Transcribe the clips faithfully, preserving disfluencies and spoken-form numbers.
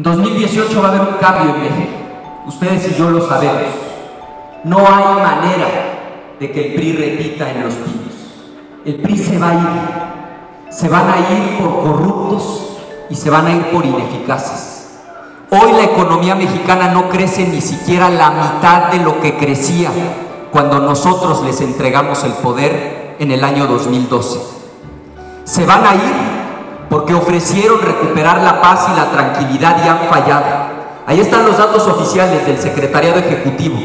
dos mil dieciocho va a haber un cambio en México. Ustedes y yo lo sabemos. No hay manera de que el P R I repita en los pinos. El P R I se va a ir. Se van a ir por corruptos y se van a ir por ineficaces. Hoy la economía mexicana no crece ni siquiera la mitad de lo que crecía cuando nosotros les entregamos el poder en el año dos mil doce. Se van a ir porque ofrecieron recuperar la paz y la tranquilidad y han fallado. Ahí están los datos oficiales del Secretariado Ejecutivo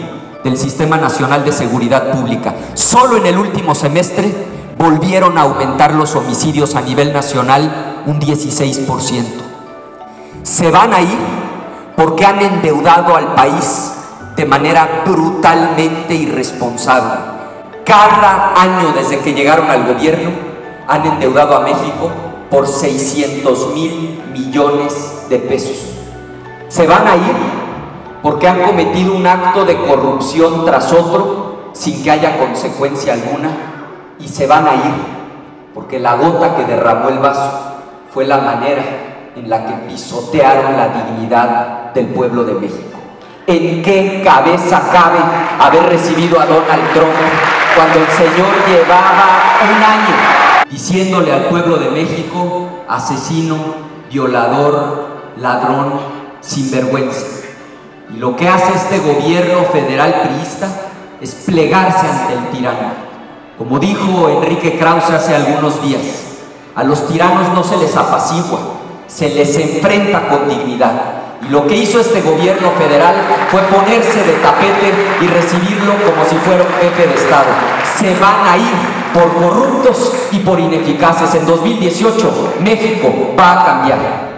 del Sistema Nacional de Seguridad Pública. Solo en el último semestre volvieron a aumentar los homicidios a nivel nacional un dieciséis por ciento. Se van a ir porque han endeudado al país de manera brutalmente irresponsable. Cada año desde que llegaron al gobierno han endeudado a México por seiscientos mil millones de pesos. Se van a ir porque han cometido un acto de corrupción tras otro sin que haya consecuencia alguna, y se van a ir porque la gota que derramó el vaso fue la manera en la que pisotearon la dignidad del pueblo de México. ¿En qué cabeza cabe haber recibido a Donald Trump cuando el señor llevaba un año diciéndole al pueblo de México asesino, violador, ladrón, sinvergüenza? Y lo que hace este gobierno federal priista es plegarse ante el tirano. Como dijo Enrique Krauze hace algunos días, a los tiranos no se les apacigua, se les enfrenta con dignidad. Y lo que hizo este gobierno federal fue ponerse de tapete y recibirlo como si fuera un jefe de Estado. Se van a ir por corruptos y por ineficaces. En dos mil dieciocho, México va a cambiar.